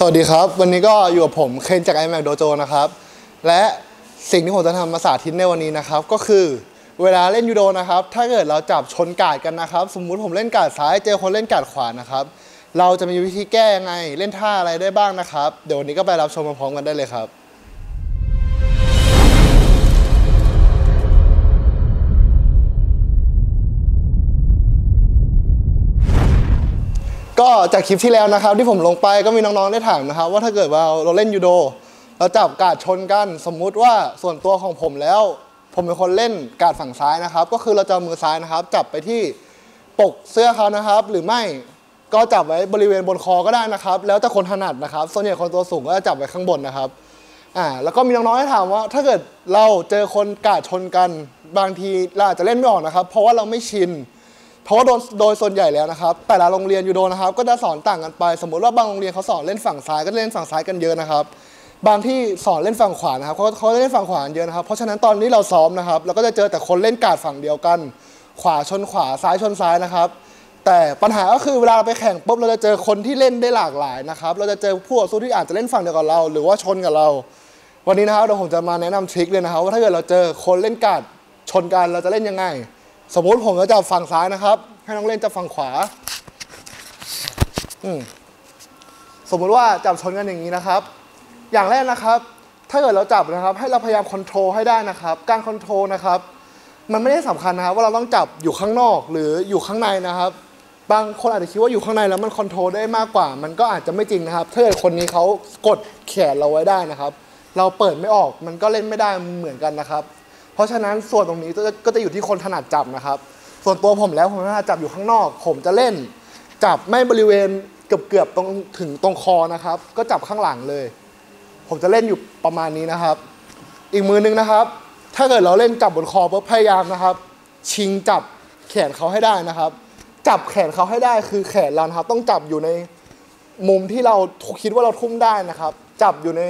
สวัสดีครับวันนี้ก็อยู่กับผมเคนจาก IMAC Dojo นะครับและสิ่งที่ผมจะทำมาสาธิตในวันนี้นะครับก็คือเวลาเล่นยูโดนะครับถ้าเกิดเราจับชนการ์ดกันนะครับสมมุติผมเล่นการ์ดซ้ายเจอคนเล่นการ์ดขวานะครับเราจะมีวิธีแก้ยังไงเล่นท่าอะไรได้บ้างนะครับเดี๋ยววันนี้ก็ไปรับชมพร้อมกันได้เลยครับก็จากคลิปที่แล้วนะครับที่ผมลงไปก็มีน้องๆได้ถามนะครับว่าถ้าเกิดว่าเราเล่นยูโดเราจับการ์ดชนกันสมมุติว่าส่วนตัวของผมแล้วผมเป็นคนเล่นการ์ดฝั่งซ้ายนะครับก็คือเราจะมือซ้ายนะครับจับไปที่ปกเสื้อเขานะครับหรือไม่ก็จับไว้บริเวณบนคอก็ได้นะครับแล้วแต่คนถนัดนะครับส่วนใหญ่คนตัวสูงก็จะจับไว้ข้างบนนะครับแล้วก็มีน้องๆได้ถามว่าถ้าเกิดเราเจอคนการ์ดชนกันบางทีเราอาจจะเล่นไม่ออกนะครับเพราะว่าเราไม่ชินเพราะโดยส่วนใหญ่แล้วนะครับแต่ละโรงเรียนยูโดนะครับก็จะสอนต่างกันไปสมมติว่าบางโรงเรียนเขาสอนเล่นฝั่งซ้ายก็เล่นฝั่งซ้ายกันเยอะนะครับบางที่สอนเล่นฝั่งขวานะครับเขาเล่นฝั่งขวาเยอะนะครับเพราะฉะนั้นตอนนี้เราซ้อมนะครับเราก็จะเจอแต่คนเล่นการ์ดฝั่งเดียวกันขวาชนขวาซ้ายชนซ้ายนะครับแต่ปัญหาก็คือเวลาเราไปแข่งปุ๊บเราจะเจอคนที่เล่นได้หลากหลายนะครับเราจะเจอผู้ต่อสู้ที่อาจจะเล่นฝั่งเดียวกับเราหรือว่าชนกับเราวันนี้นะครับเดี๋ยวผมจะมาแนะนำทริคเลยนะครับว่าถ้าเกิดเราเจอคนเล่นการ์ดชนกันเราจะเล่นยังไงสมมติผมจะจับฝั่งซ้ายนะครับให้น้องเล่นจับฝั่งขวาสมมุติว่าจับชนกันอย่างนี้นะครับอย่างแรกนะครับถ้าเกิดเราจับนะครับให้เราพยายามคอนโทรลให้ได้นะครับการคอนโทรลนะครับมันไม่ได้สำคัญนะครับว่าเราต้องจับอยู่ข้างนอกหรืออยู่ข้างในนะครับบางคนอาจจะคิดว่าอยู่ข้างในแล้วมันคอนโทรลได้มากกว่ามันก็อาจจะไม่จริงนะครับถ้าเกิดคนนี้เขากดแขนเราไว้ได้นะครับเราเปิดไม่ออกมันก็เล่นไม่ได้เหมือนกันนะครับเพราะฉะนั้นส่วนตรงนี้ก็จะอยู่ที่คนถนัดจับนะครับส่วนตัวผมแล้วผมถนัดจับอยู่ข้างนอกผมจะเล่นจับไม่บริเวณเกือบตรงถึงตรงคอนะครับก็จับข้างหลังเลยผมจะเล่นอยู่ประมาณนี้นะครับอีกมือนึงนะครับถ้าเกิดเราเล่นจับบนคอเพื่อพยายามนะครับชิงจับแขนเขาให้ได้นะครับจับแขนเขาให้ได้คือแขนเราครับต้องจับอยู่ในมุมที่เราคิดว่าเราทุ่มได้นะครับจับอยู่ใน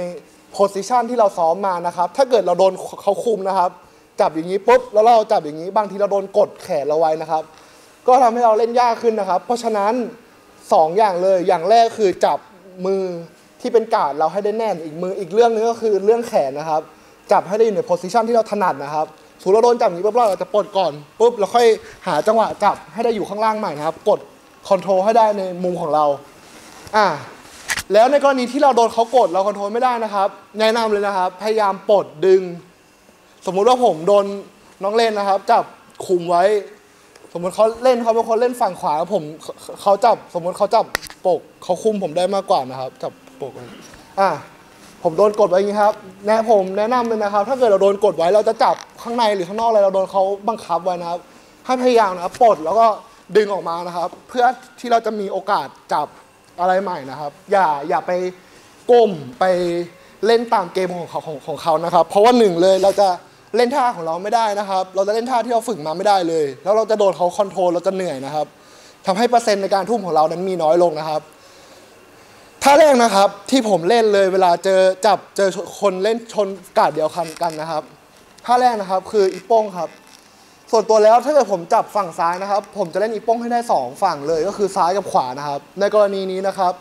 โพสิชันที่เราซ้อมมานะครับถ้าเกิดเราโดนเขาคุมนะครับจับอย่างนี้ปุ๊บแล้วเราจับอย่างนี้บางทีเราโดนกดแขนเราไว้นะครับก็ทำให้เราเล่นยากขึ้นนะครับเพราะฉะนั้น2อย่างเลยอย่างแรกคือจับมือที่เป็นการ์ดเราให้ได้แน่นอีกมืออีกเรื่องนึงก็คือเรื่องแขนนะครับจับให้ได้อยู่ในโพสิชันที่เราถนัดนะครับสมมติเราโดนจับอย่างนี้ปุ๊บเราจะปลดก่อนปุ๊บเราค่อยหาจังหวะจับให้ได้อยู่ข้างล่างใหม่นะครับกดคอนโทรลให้ได้ในมุมของเราแล้วในกรณีที่เราโดนเขากดเราคอนโทรลไม่ได้นะครับแนะนำเลยนะครับพยายามปลดดึงสมมุติว่าผมโดนน้องเล่นนะครับจับคุมไว้สมมติเขาเป็นคนเล่นฝั่งขวาผมเขาจับสมมติเขาจับปกเขาคุมผมได้มากกว่านะครับจับปกผมโดนกดไว้อย่างนี้ครับผมแนะนำเลยนะครับถ้าเกิดเราโดนกดไว้เราจะจับข้างในหรือข้างนอกอะไรเราโดนเขาบังคับไว้นะครับให้พยายามนะครับปลดแล้วก็ดึงออกมานะครับเพื่อที่เราจะมีโอกาสจับอะไรใหม่นะครับอย่าไปก้มไปเล่นตามเกมของเขานะครับเพราะว่าหนึ่งเลยเราจะเล่นท่าของเราไม่ได้นะครับเราจะเล่นท่าที่เราฝึกมาไม่ได้เลยแล้วเราจะโดนเขาคอนโทรลเราจะเหนื่อยนะครับทำให้เปอร์เซ็นต์ในการทุ่มของเรานั้นมีน้อยลงนะครับท่าแรกนะครับที่ผมเล่นเลยเวลาเจอคนเล่นชนการ์ดเดียวกันนะครับท่าแรกนะครับคืออีโป้งครับส่วนตัวแล้วถ้าเกิดผมจับฝั่งซ้ายนะครับผมจะเล่นอีโป้งให้ได้2ฝั่งเลยก็คือซ้ายกับขวานะครับในกรณีนี้นะครับ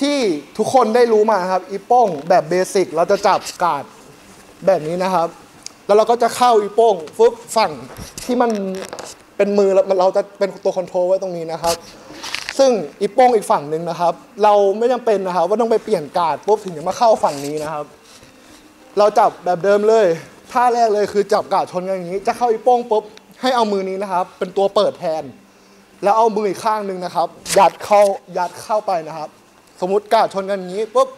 ที่ทุกคนได้รู้มานะครับอีโป้งแบบเบสิกเราจะจับการ์ดแบบนี้นะครับแล้วเราก็จะเข้าอีโป้งฟึบฝั่งที่มันเป็นมือเราจะเป็นตัวคอนโทรลไว้ตรงนี้นะครับซึ่งอีโป้งอีกฝั่งหนึ่งนะครับเราไม่จำเป็นนะครับว่าต้องไปเปลี่ยนการ์ดปุ๊บถึงจะมาเข้าฝั่งนี้นะครับเราจับแบบเดิมเลยท่าแรกเลยคือจับการ์ดชนกันอย่างนี้จะเข้าอีโป้งปุ๊บให้เอามือนี้นะครับเป็นตัวเปิดแทนแล้วเอามืออีกข้างหนึ่งนะครับยัดเข้าไปนะครับสมมุติการ์ดชนกันอย่างนี้ปุ๊บ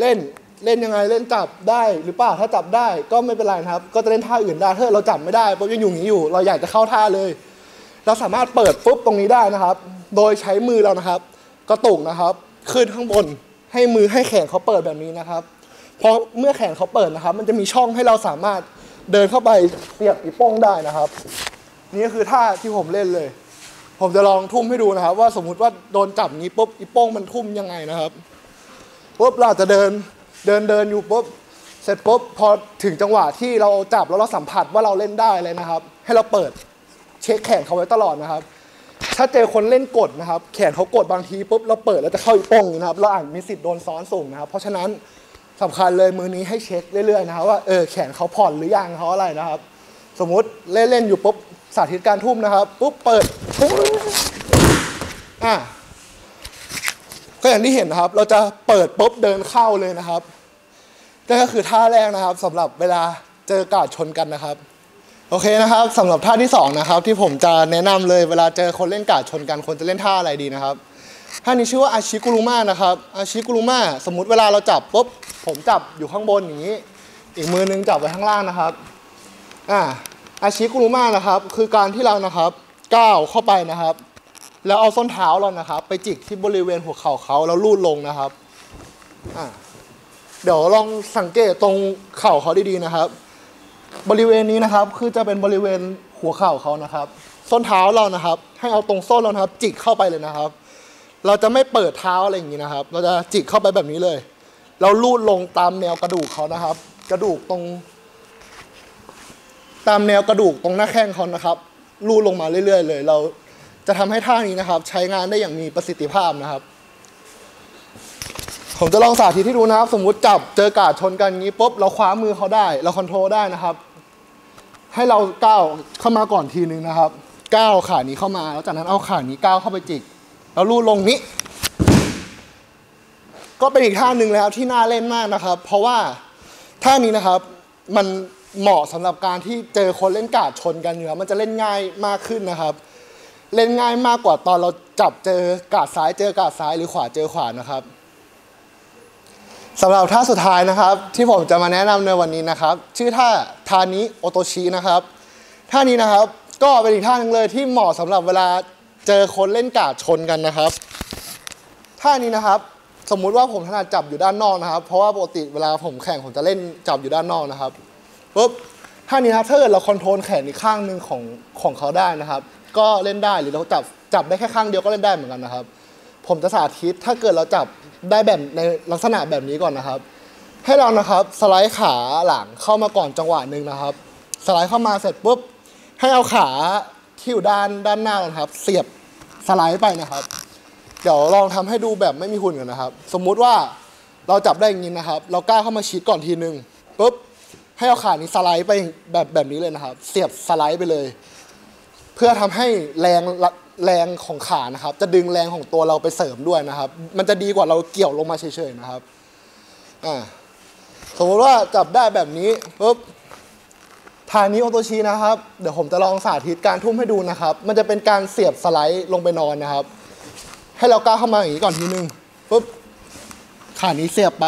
เล่นยังไงเล่นจับได้หรือเปล่าถ้าจับได้ก็ไม่เป็นไรนะครับก็จะเล่นท่าอื่นได้ถ้าเราจับไม่ได้ปุ๊บยังอยู่อย่างนี้อยู่เราอยากจะเข้าท่าเลยเราสามารถเปิดปุ๊บตรงนี้ได้นะครับโดยใช้มือเรานะครับกระตุกนะครับขึ้นข้างบนให้มือให้แขนเขาเปิดแบบนี้นะครับเพราะเมื่อแขนเขาเปิดนะครับมันจะมีช่องให้เราสามารถเดินเข้าไปเสียบอีโป้งได้นะครับนี่คือท่าที่ผมเล่นเลยผมจะลองทุ่มให้ดูนะครับว่าสมมุติว่าโดนจับนี้ปุ๊บอีโป้งมันทุ่มยังไงนะครับปุ๊บเราจะเดินอยู่ปุ๊บเสร็จปุ๊บพอถึงจังหวะที่เราจับแล้วเราสัมผัสว่าเราเล่นได้เลยนะครับให้เราเปิดเช็คแขนเขาไว้ตลอดนะครับ ถ้าเจอคนเล่นกดนะครับแขนเขากดบางทีปุ๊บเราเปิดแล้วจะเข้าอีกป้องนะครับเราอาจมีสิทธิ์โดนซ้อนสูงนะครับเพราะฉะนั้นสำคัญเลยมือนี้ให้เช็คเรื่อยๆนะครับว่าแขนเขาผ่อนหรือยังเขาอะไรนะครับสมมุติเล่นๆอยู่ปุ๊บสาธิตการทุ่มนะครับปุ๊บเปิดก็อย่างที่เห็นนะครับเราจะเปิดปุ๊บเดินเข้าเลยนะครับนั่นก็คือท่าแรกนะครับสำหรับเวลาเจอกาดชนกันนะครับโอเคนะครับสำหรับท่าที่2นะครับที่ผมจะแนะนำเลยเวลาเจอคนเล่นกาดชนกันคนจะเล่นท่าอะไรดีนะครับท่านี้ชื่อว่าอาชิกุรุม่านะครับอาชิกุรุม่าสมมุติเวลาเราจับปุ๊บผมจับอยู่ข้างบนอย่างนี้อีกมือนึงจับไว้ข้างล่างนะครับอาชิกุรุม่านะครับคือการที่เรานะครับก้าวเข้าไปนะครับแล้วเอาส้นเท้าเรานะครับไปจิกที่บริเวณหัวเข่าเขาแล้วลูดลงนะครับเดี๋ยวลองสังเกตตรงเข่าเขาดีๆนะครับบริเวณนี้นะครับคือจะเป็นบริเวณหัวเข่าเขานะครับส้นเท้าเรานะครับให้เอาตรงส้นเรานะครับจิกเข้าไปเลยนะครับเราจะไม่เปิดเท้าอะไรอย่างนี้นะครับเราจะจิกเข้าไปแบบนี้เลยเราลูดลงตามแนวกระดูกเขานะครับกระดูกตรงตามแนวกระดูกตรงหน้าแข้งเขานะครับลูดลงมาเรื่อยๆเลยเราจะทำให้ท่านี้นะครับใช้งานได้อย่างมีประสิทธิภาพนะครับผมจะลองสาธิตให้ดูนะครับสมมุติจับเจอกาดชนกันอย่างนี้ปุ๊บเราคว้ามือเขาได้เราคอนโทรลได้นะครับให้เราก้าวเข้ามาก่อนทีนึงนะครับก้าวขานี้เข้ามาแล้วจากนั้นเอาขานี้ก้าวเข้าไปจิกแล้วลูดลงนี้ก็เป็นอีกท่าหนึ่งแล้วที่น่าเล่นมากนะครับเพราะว่าท่านี้นะครับมันเหมาะสำหรับการที่เจอคนเล่นกาดชนกันอยู่แล้วมันจะเล่นง่ายมากขึ้นนะครับเล่นง่ายมากกว่าตอนเราจับเจอกาดซ้ายเจอกาดซ้ายหรือขวาเจอขวานะครับสำหรับท่าสุดท้ายนะครับที่ผมจะมาแนะนำในวันนี้นะครับชื่อท่าทานิโอโตชินะครับท่านี้นะครับก็เป็นอีกท่าหนึ่งเลยที่เหมาะสำหรับเวลาเจอคนเล่นกาดชนกันนะครับท่านี้นะครับสมมุติว่าผมถนัดจับอยู่ด้านนอกนะครับเพราะว่าปกติเวลาผมแข่งผมจะเล่นจับอยู่ด้านนอกนะครับปุ๊บท่านี้ครับถ้าเกิดเราคอนโทรลแขนอีกข้างหนึ่งของเขาได้นะครับก็เล่นได้หรือเราจับได้แค่ข้างเดียวก็เล่นได้เหมือนกันนะครับผมจะสาธิตถ้าเกิดเราจับได้แบบในลักษณะแบบนี้ก่อนนะครับให้เรานะครับสไลด์ขาหลังเข้ามาก่อนจังหวะหนึ่งนะครับสไลด์เข้ามาเสร็จปุ๊บให้เอาขาที่อยู่ด้านหน้านะครับเสียบสไลด์ไปนะครับเดี๋ยวลองทำให้ดูแบบไม่มีหุ่นกันนะครับสมมุติว่าเราจับได้อย่างนี้นะครับเราก้าวเข้ามาชิดก่อนทีนึงปุ๊บให้เอาขานี้สไลด์ไปแบบนี้เลยนะครับเสียบสไลด์ไปเลยเพื่อทำให้แรงของขานะครับจะดึงแรงของตัวเราไปเสริมด้วยนะครับมันจะดีกว่าเราเกี่ยวลงมาเฉยๆนะครับสมมติว่าจับได้แบบนี้ปุ๊บทานิโอโตชินะครับเดี๋ยวผมจะลองสาธิตการทุ่มให้ดูนะครับมันจะเป็นการเสียบสไลด์ลงไปนอนนะครับให้เราก้าวเข้ามาอย่างนี้ก่อนทีนึงปุ๊บขานี้เสียบไป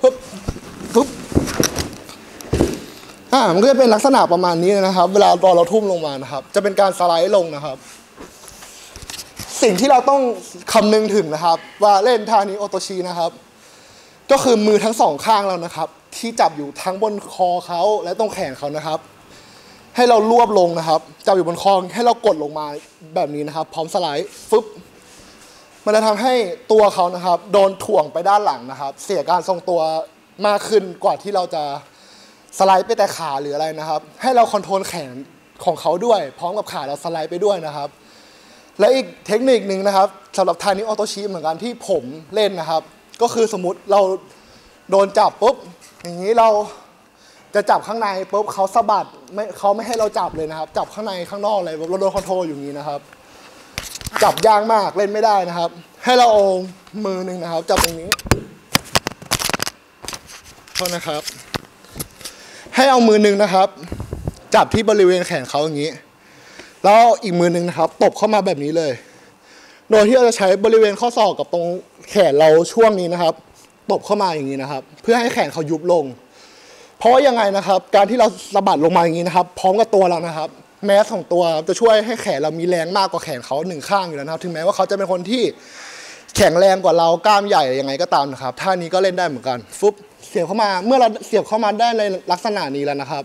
ปุ๊บปุ๊บมันก็จะเป็นลักษณะประมาณนี้นะครับเวลาเราทุ่มลงมานะครับจะเป็นการสไลด์ลงนะครับสิ่งที่เราต้องคำนึงถึงนะครับว่าเล่นทานิโอโตชินะครับก็คือมือทั้งสองข้างเรานะครับที่จับอยู่ทั้งบนคอเขาและตรงแขนเขานะครับให้เรารวบลงนะครับจับอยู่บนคอให้เรากดลงมาแบบนี้นะครับพร้อมสไลด์ฟึบมันจะทำให้ตัวเขานะครับโดนถ่วงไปด้านหลังนะครับเสียการทรงตัวมากขึ้นกว่าที่เราจะสไลด์ไปแต่ขาหรืออะไรนะครับให้เราคอนโทรลแขนของเขาด้วยพร้อมกับขาเราสไลด์ไปด้วยนะครับและอีกเทคนิคหนึ่งนะครับสำหรับทานิโอโตชิเหมือนกันที่ผมเล่นนะครับก็คือสมมุติเราโดนจับปุ๊บอย่างนี้เราจะจับข้างในปุ๊บเขาสะบัดเขาไม่ให้เราจับเลยนะครับจับข้างในข้างนอกเลยเราโดนคอนโทรลอยู่นี้นะครับจับยากมากเล่นไม่ได้นะครับให้เราเอามือหนึ่งนะครับจับตรงนี้โทษนะครับให้เอามือหนึ่งนะครับจับที่บริเวณแขนเขาอย่างนี้แล้วอีกมือหนึ่งนะครับตบเข้ามาแบบนี้เลยโดยที่เราจะใช้บริเวณข้อศอกกับตรงแขนเราช่วงนี้นะครับตบเข้ามาอย่างนี้นะครับเพื่อให้แขนเขายุบลงเพราะยังไงนะครับการที่เราสะบัดลงมาอย่างนี้นะครับพร้อมกับตัวเรานะครับแมสของตัวจะช่วยให้แขนเรามีแรงมากกว่าแขนเขาหนึ่งข้างอยู่แล้วนะครับถึงแม้ว่าเขาจะเป็นคนที่แข็งแรงกว่าเรากล้ามใหญ่ยังไงก็ตามนะครับท่านี้ก็เล่นได้เหมือนกันฟุบเสียบเข้ามาเมื่อเราเสียบเข้ามาได้ในลักษณะนี้แล้วนะครับ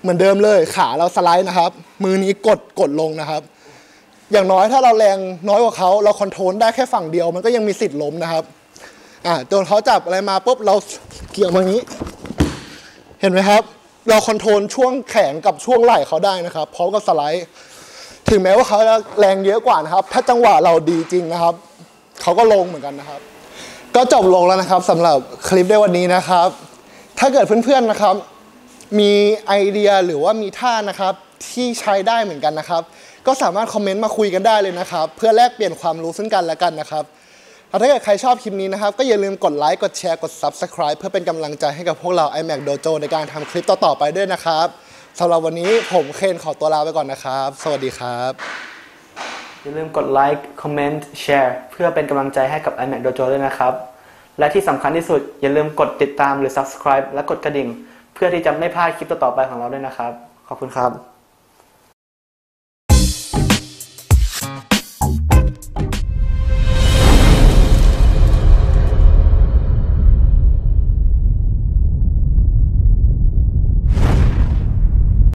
เหมือนเดิมเลยขาเราสไลด์นะครับมือนี้กดลงนะครับอย่างน้อยถ้าเราแรงน้อยกว่าเขาเราคอนโทรลได้แค่ฝั่งเดียวมันก็ยังมีสิทธิ์ล้มนะครับโดนเขาจับอะไรมาปุ๊บเราเกี่ยวมาอย่างนี้เห็นไหมครับเราคอนโทรลช่วงแขนกับช่วงไหล่เขาได้นะครับพร้อมกับสไลด์ ถึงแม้ว่าเขาจะแรงเยอะกว่านะครับถ้าจังหวะเราดีจริงนะครับเขาก็ลงเหมือนกันนะครับก็จบลงแล้วนะครับสำหรับคลิปในวันนี้นะครับถ้าเกิดเพื่อนๆนะครับมีไอเดียหรือว่ามีท่านะครับที่ใช้ได้เหมือนกันนะครับก็สามารถคอมเมนต์มาคุยกันได้เลยนะครับเพื่อแลกเปลี่ยนความรู้ซึ่งกันและกันนะครับถ้าเกิดใครชอบคลิปนี้นะครับก็อย่าลืมกดไลค์กดแชร์กด Subscribe เพื่อเป็นกำลังใจให้กับพวกเรา IMAC Dojo ในการทำคลิปต่อๆไปด้วยนะครับสำหรับวันนี้ผมเคนขอตัวลาไปก่อนนะครับสวัสดีครับอย่าลืมกดไลค์คอมเมนต์แชร์เพื่อเป็นกำลังใจให้กับ IMAC Dojo ด้วยนะครับและที่สำคัญที่สุดอย่าลืมกดติดตามหรือ Subscribe และกดกระดิ่งเพื่อที่จะไม่พลาดคลิปต่อๆไปของเราด้วยนะครับขอบคุณครับ